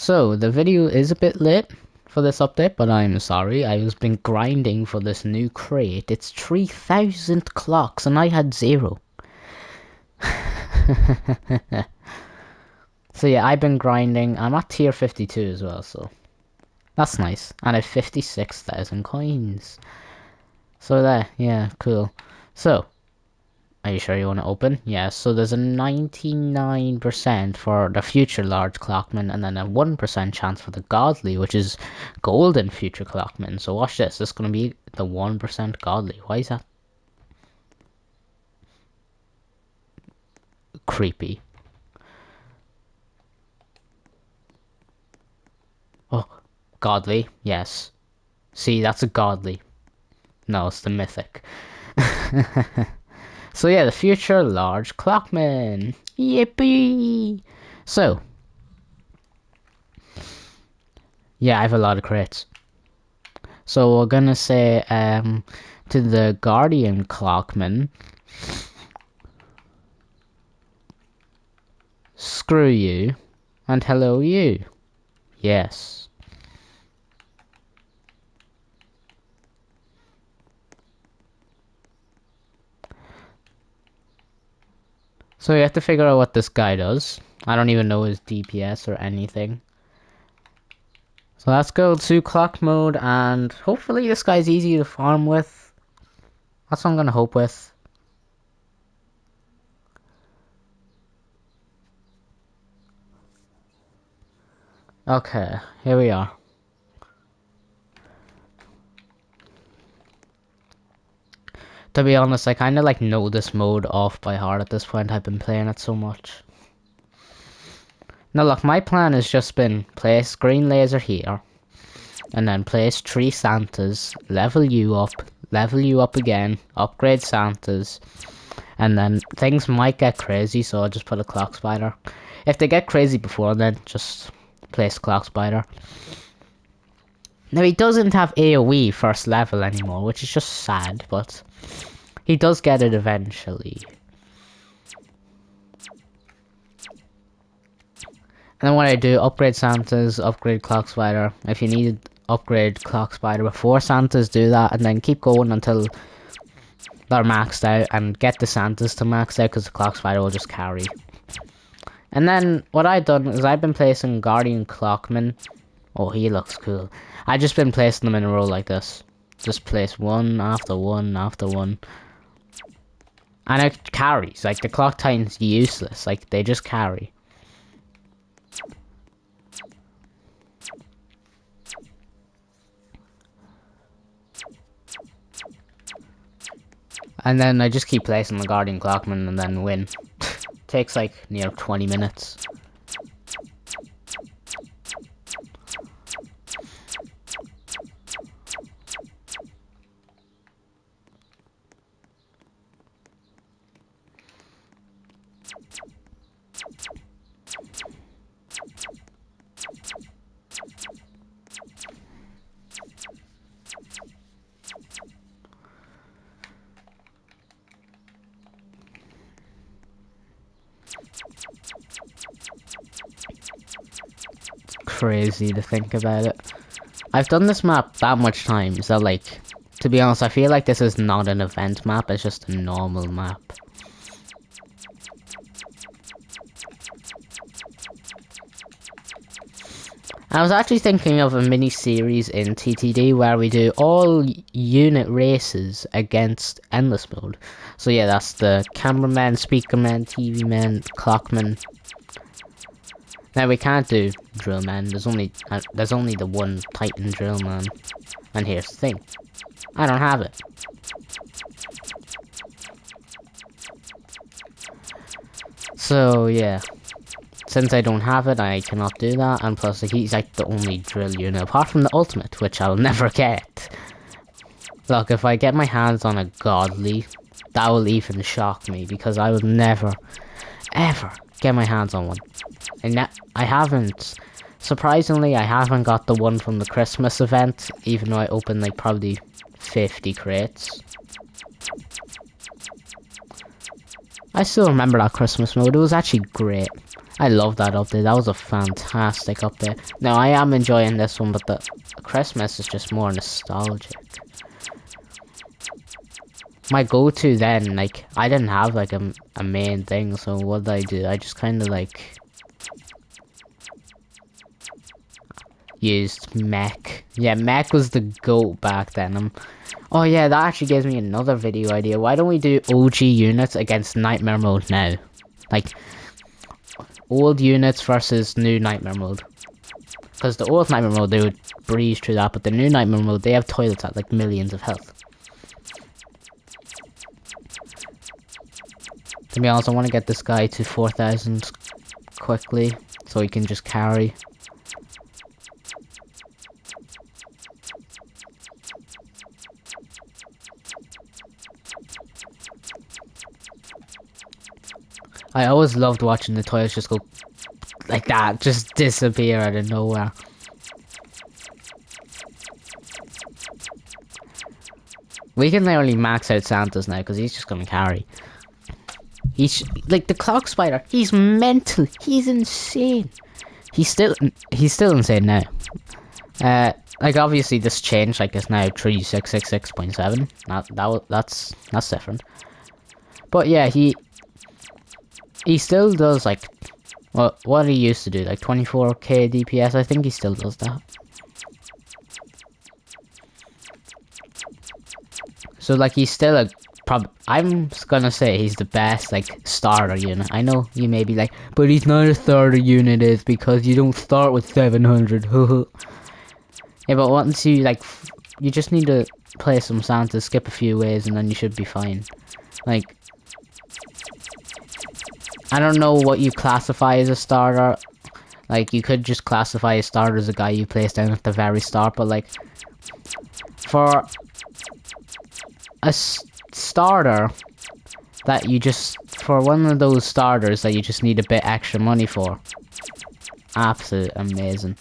So the video is a bit lit for this update, but I'm sorry, I was been grinding for this new crate. It's 3,000 clocks and I had zero. So yeah, I've been grinding. I'm at tier 52 as well, so that's nice. And I have 56,000 coins. So there, yeah, cool. So, are you sure you want to open? Yeah, so there's a 99% for the Future Large Clockman and then a 1% chance for the Godly, which is Golden Future Clockman. So watch this, this is going to be the 1% Godly. Why is that? Creepy. Oh, Godly, yes. See, that's a Godly. No, it's the Mythic. So yeah, the Future Large Clockman. Yippee! So yeah, I have a lot of crates. So we're gonna say to the Guardian Clockman, screw you and hello you. Yes. So you have to figure out what this guy does. I don't even know his DPS or anything. So let's go to clock mode and hopefully this guy's easy to farm with. That's what I'm gonna hope with. Okay, here we are. To be honest, I kinda like know this mode off by heart at this point, I've been playing it so much. Now look, my plan has just been place green laser here, and then place 3 Santas, level you up again, upgrade Santas, and then things might get crazy, so I'll just put a Clock Spider. If they get crazy before then, just place Clock Spider. Now he doesn't have AoE first level anymore, which is just sad, but he does get it eventually. And then what I do, upgrade Santas, upgrade Clock Spider. If you need upgrade Clock Spider before Santas, do that, and then keep going until they're maxed out, and get the Santas to max out because the Clock Spider will just carry. And then what I've done is I've been placing Guardian Clockman. Oh, he looks cool. I've just been placing them in a row like this. Just place one after one after one. And it carries. Like, the Clock Titan's useless. Like, they just carry. And then I just keep placing the Guardian Clockman and then win. Takes, like, near 20 minutes. Crazy to think about it. I've done this map that much times that, like, to be honest, I feel like this is not an event map, it's just a normal map. I was actually thinking of a mini-series in TTD where we do all unit races against Endless Mode. So yeah, that's the Cameraman, Speaker Man, TV Man, Clockman. Now we can't do Drill Man, there's only the one Titan Drill Man. And here's the thing, I don't have it. So yeah. Since I don't have it, I cannot do that, and plus he's like the only drill unit, apart from the ultimate, which I'll never get. Look, if I get my hands on a Godly, that will even shock me, because I will never, ever get my hands on one. And I haven't, surprisingly, I haven't got the one from the Christmas event, even though I opened like probably 50 crates. I still remember that Christmas mode, it was actually great. I love that update. That was a fantastic update. Now, I am enjoying this one, but the Christmas is just more nostalgic. My go-to then, like, I didn't have, like, a main thing, so what did I do? I just kind of, like, used mech. Yeah, mech was the goat back then. Oh yeah, that actually gives me another video idea. Why don't we do OG units against Nightmare Mode now? Like, old units versus new Nightmare Mode. Because the old Nightmare Mode, they would breeze through that, but the new Nightmare Mode, they have toilets at, like, millions of health. To be honest, I want to get this guy to 4,000 quickly, so he can just carry. I always loved watching the toilets just go like that, just disappear out of nowhere. We can literally max out Santa's now, because he's just going to carry. He's like the Clock Spider. He's mental. He's insane. He's still insane now. Like obviously this change, like it's now 3666.7. That's different. But yeah, he still does like what he used to do, like 24k DPS. I think he still does that. So like he's still a. I'm gonna say he's the best, like, starter unit. I know you may be like, but he's not a starter unit, is because you don't start with 700. Yeah, but once you, like, you just need to play some Santa, skip a few ways, and then you should be fine. Like, I don't know what you classify as a starter. Like, you could just classify a starter as a guy you place down at the very start, but, like, for a starter that you just for one of those starters that you just need a bit extra money for. Absolutely amazing.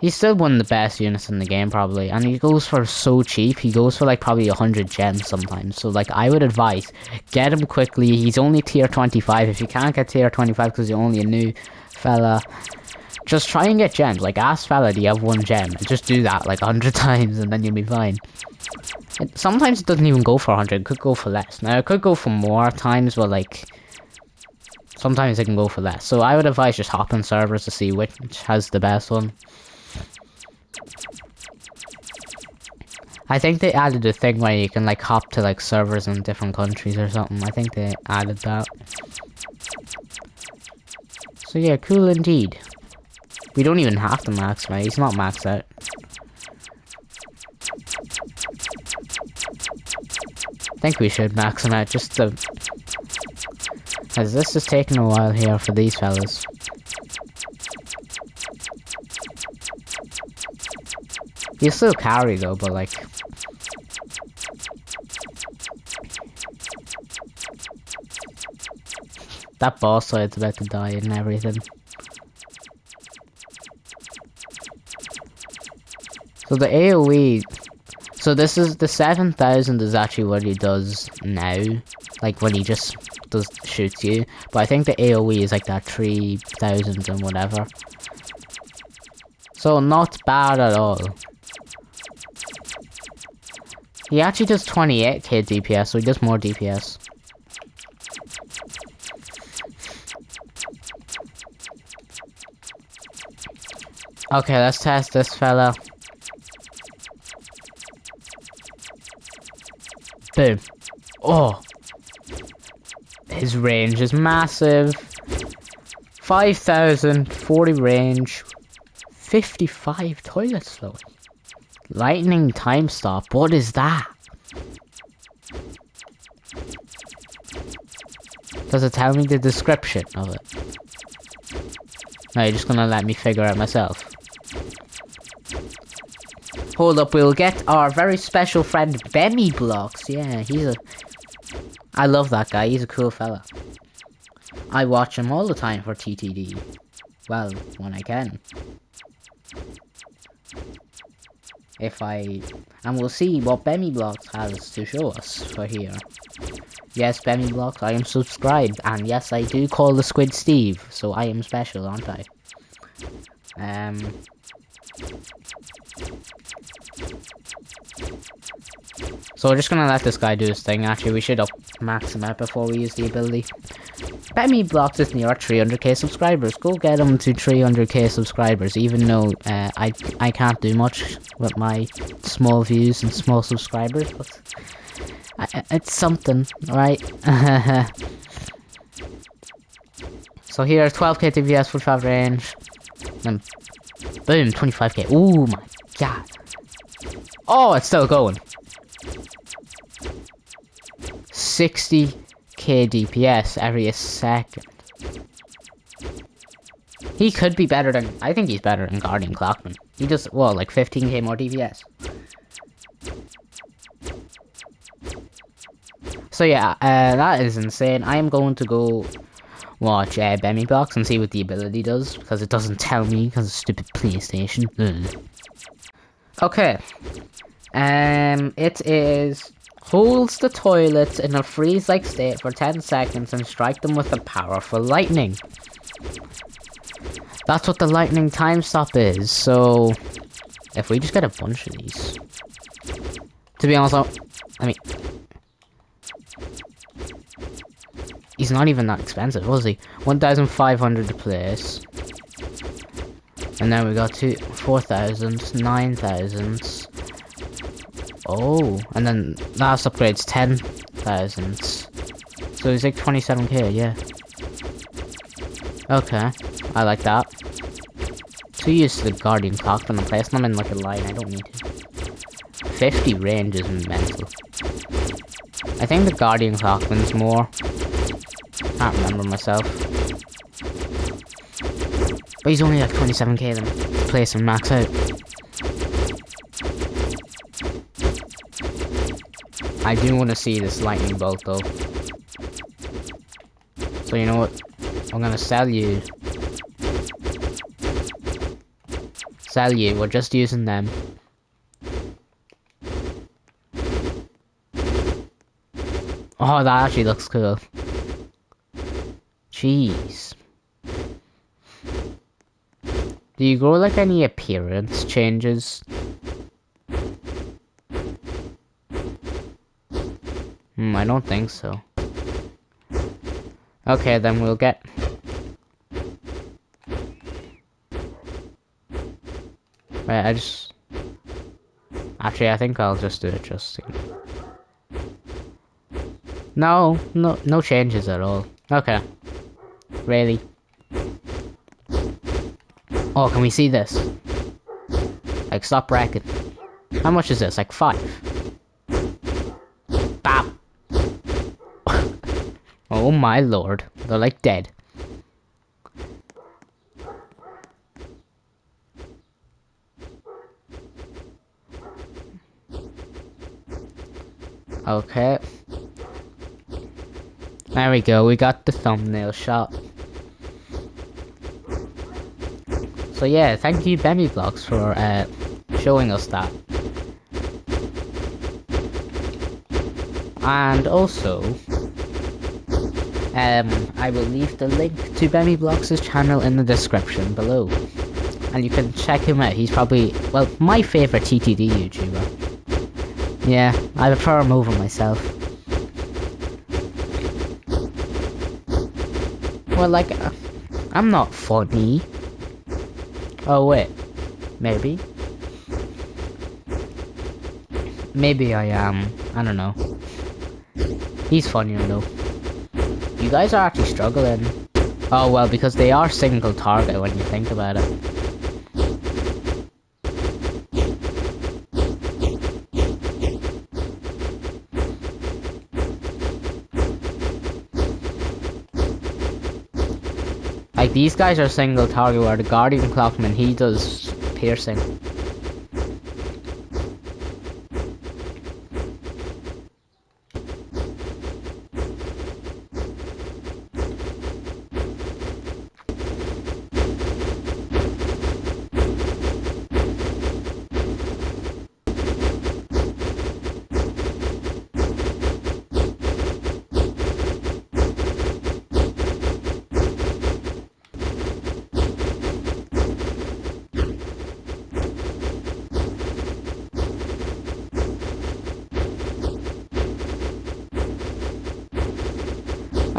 He's still one of the best units in the game probably, and he goes for so cheap. He goes for like probably 100 gems sometimes, so like I would advise get him quickly. He's only tier 25. If you can't get tier 25 because you're only a new fella, just try and get gems. Like ask fella, do you have one gem? Just do that like 100 times and then you'll be fine. Sometimes it doesn't even go for 100, it could go for less. Now, it could go for more times, but like, sometimes it can go for less. So I would advise just hopping servers to see which has the best one. I think they added a thing where you can like hop to like servers in different countries or something. I think they added that. So yeah, cool indeed. We don't even have to max, mate. He's not maxed out. I think we should max him out just to, as this is taking a while here for these fellas. He'll still carry though, but like that boss side's about to die and everything. So the AoE. So this is, the 7,000 is actually what he does now, like when he just does shoots you, but I think the AoE is like that 3,000 and whatever. So not bad at all. He actually does 28k DPS, so he does more DPS. Okay, let's test this fella. Boom. Oh. His range is massive. 5,000, 40 range, 55 toilet slow. Lightning time stop. What is that? Does it tell me the description of it? No, you're just gonna let me figure out myself. Hold up, we'll get our very special friend Bemmyblox. Yeah, he's a... I love that guy, he's a cool fella. I watch him all the time for TTD. Well, when I can. And we'll see what Bemmyblox has to show us for here. Yes, Bemmyblox, I am subscribed, and yes, I do call the squid Steve, so I am special, aren't I? So we're just gonna let this guy do his thing. Actually, we should up max him out before we use the ability. Bemmyblox is near 300k subscribers. Go get him to 300k subscribers, even though I can't do much with my small views and small subscribers, but it's something, right? So here, 12k TVS, 45 range, and boom, 25k. Oh my god. Oh, it's still going. 60k DPS every second. He could be better than, I think he's better than Guardian Clockman. He does, well, like 15k more DPS. So yeah, that is insane. I am going to go watch Bemmyblox and see what the ability does, because it doesn't tell me, because it's stupid PlayStation. Ugh. Okay, it is holds the toilets in a freeze-like state for 10 seconds and strike them with the powerful lightning. That's what the lightning time stop is, so if we just get a bunch of these, to be honest, I mean, he's not even that expensive, was he? 1,500 to place. And then we got 4,000, 9,000. Oh, and then last upgrade's 10,000. So it's like 27k, yeah. Okay, I like that. So you use the Guardian Clockman and place them in like a line, I don't need to. 50 range is mental. I think the Guardian Clockman's more. Can't remember myself. But he's only like 27k then, to place him max out. I do want to see this lightning bolt though. So you know what? I'm gonna sell you. Sell you, we're just using them. Oh, that actually looks cool. Jeez. Do you grow like any appearance changes? I don't think so. Okay, then we'll get... Right, I just... Actually, I think I'll just do it just to... No changes at all. Okay. Really? Oh, can we see this? Like, stop bracket. How much is this? Like 5. Bap! Oh my lord. They're like dead. Okay. There we go, we got the thumbnail shot. So yeah, thank you Bemmyblox for showing us that. And also, I will leave the link to Bemmyblox's channel in the description below. And you can check him out, he's probably, well, my favourite TTD YouTuber. Yeah, I prefer him over myself. Well, like, I'm not funny. Oh wait, maybe? Maybe I am, I don't know. He's funny, I know. You guys are actually struggling. Oh well, because they are single target when you think about it. Like, these guys are single target, where the Guardian Clockman, he does piercing.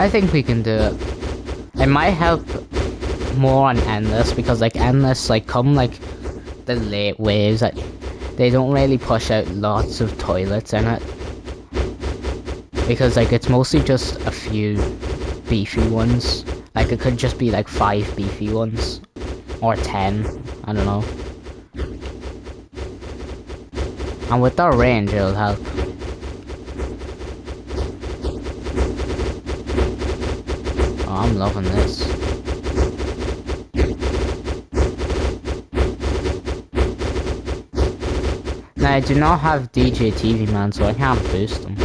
I think we can do it. I might help more on Endless, because like Endless, like come like the late waves, like they don't really push out lots of toilets in it, because like it's mostly just a few beefy ones. Like it could just be like 5 beefy ones or 10, I don't know. And with that range it'll help. Oh, I'm loving this. Now I do not have DJ TV Man, so I can't boost them.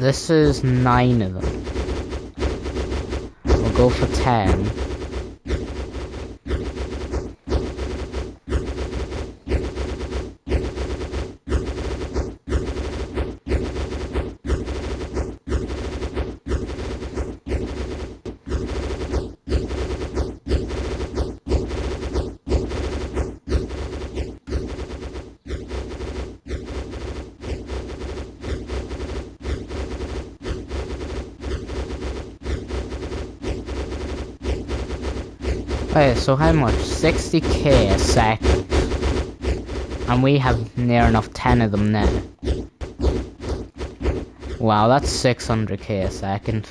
This is 9 of them. Go for 10. Wait, so how much? 60k a second. And we have near enough 10 of them now. Wow, that's 600k a second.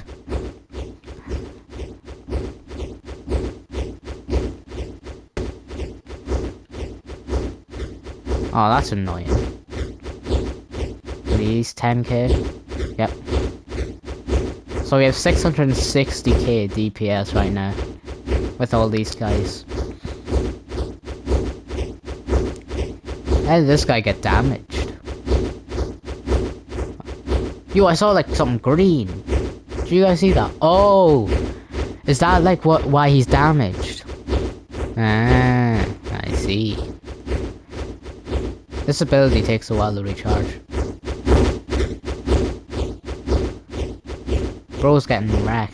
Oh, that's annoying. Please, 10k. Yep. So we have 660k DPS right now with all these guys. How did this guy get damaged? Yo, I saw like something green. Did you guys see that? Oh! Is that like what? Why he's damaged? Ah, I see. This ability takes a while to recharge. Bro's getting wrecked.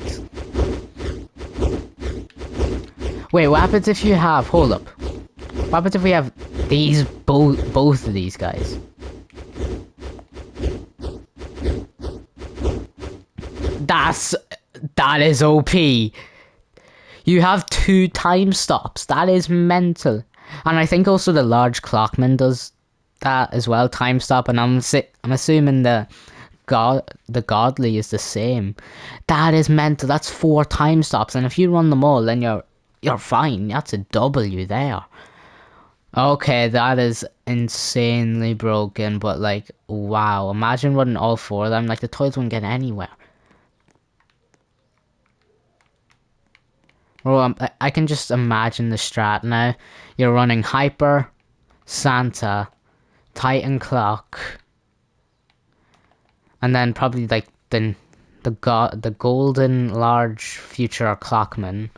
Wait, what happens if you have... hold up. What happens if we have these... both of these guys? That is OP. You have 2 time stops. That is mental. And I think also the large clockman does that as well. Time stop. And I'm assuming the godly is the same. That is mental. That's 4 time stops. And if you run them all, then you're fine. That's a W there. Okay, that is insanely broken, but like, wow. Imagine running all 4 of them. Like, the toys wouldn't get anywhere. Oh, I can just imagine the strat now. You're running Hyper, Santa, Titan Clock, and then probably like the Golden Large Future Clockman.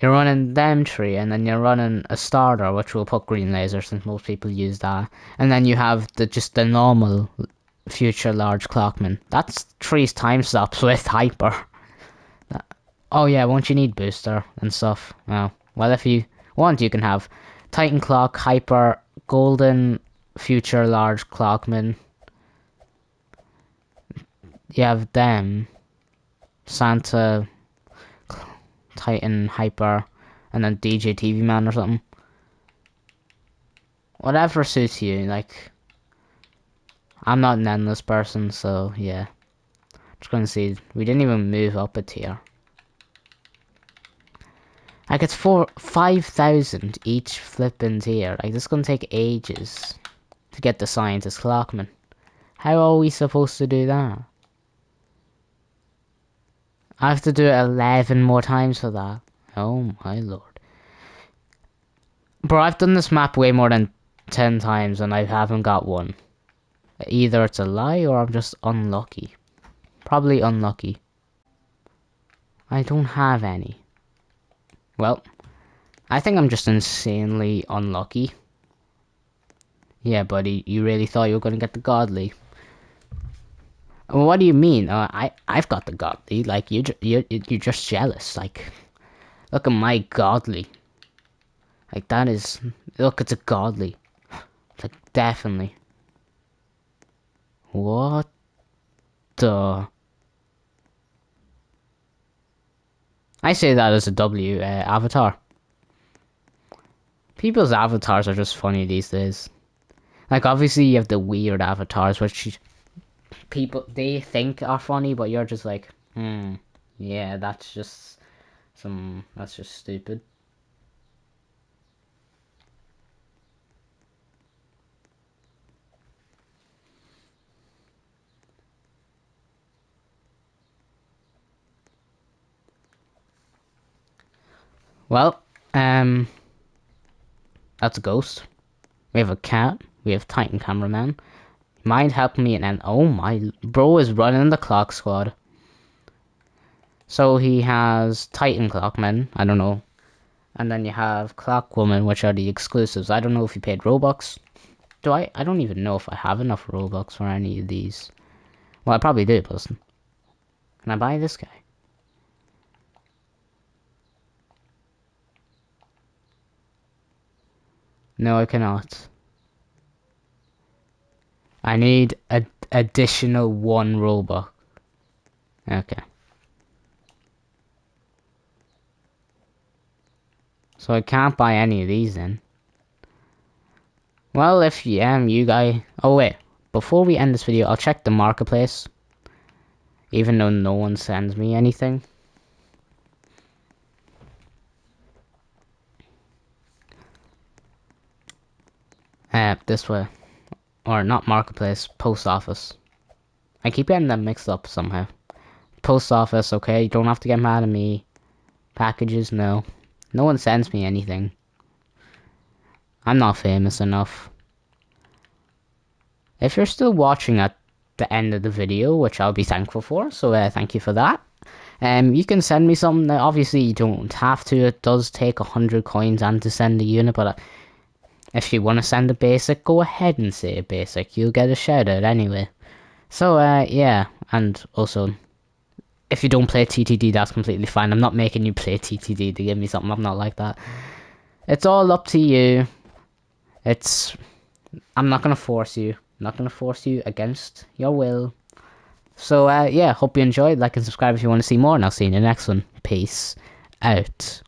You're running them 3, and then you're running a starter, which will put green laser since most people use that. And then you have just the normal Future Large Clockman. That's 3 time stops with Hyper. Oh yeah, won't you need booster and stuff? Oh. Well, if you want, you can have Titan Clock, Hyper, Golden Future Large Clockman. You have them. Santa... Titan, Hyper, and then DJ TV Man or something. Whatever suits you, like... I'm not an endless person, so yeah. Just gonna see, we didn't even move up a tier. Like it's 5,000 each flipping tier. Like this is gonna take ages to get the scientist clockman. How are we supposed to do that? I have to do it 11 more times for that. Oh my lord. Bro, I've done this map way more than 10 times and I haven't got one. Either it's a lie or I'm just unlucky. Probably unlucky. I don't have any. Well, I think I'm just insanely unlucky. Yeah, buddy, you really thought you were going to get the godly. What do you mean? I've got the godly. Like you're just jealous. Like, look at my godly. Like, that is, look, it's a godly. Like, definitely. What the? I say that as a W avatar. People's avatars are just funny these days. Like, obviously you have the weird avatars which people, they think are funny, but you're just like, yeah, that's just some, that's just stupid. Well, that's a ghost. We have a cat. We have Titan Cameraman. Mind helping me, and then, oh my, bro is running the clock squad. So he has Titan Clockman, I don't know. And then you have Clock Woman, which are the exclusives. I don't know if you paid Robux. Do I? I don't even know if I have enough Robux for any of these. Well, I probably do, plus. Can I buy this guy? No, I cannot. I need an additional 1 Robux. Okay. So I can't buy any of these then. Well, if you you guy. Oh wait, before we end this video, I'll check the marketplace. Even though no one sends me anything. This way, or not marketplace, post office. I keep getting them mixed up somehow. Post office, okay, you don't have to get mad at me. Packages, no. No one sends me anything. I'm not famous enough. If you're still watching at the end of the video, which I'll be thankful for, so thank you for that. You can send me something. That obviously you don't have to, it does take 100 coins and to send a unit, but if you want to send a basic, go ahead and say a basic. You'll get a shout out anyway. So, yeah. And also, if you don't play TTD, that's completely fine. I'm not making you play TTD to give me something. I'm not like that. It's all up to you. It's, I'm not going to force you. I'm not going to force you against your will. So, yeah. Hope you enjoyed. Like and subscribe if you want to see more. And I'll see you in the next one. Peace out.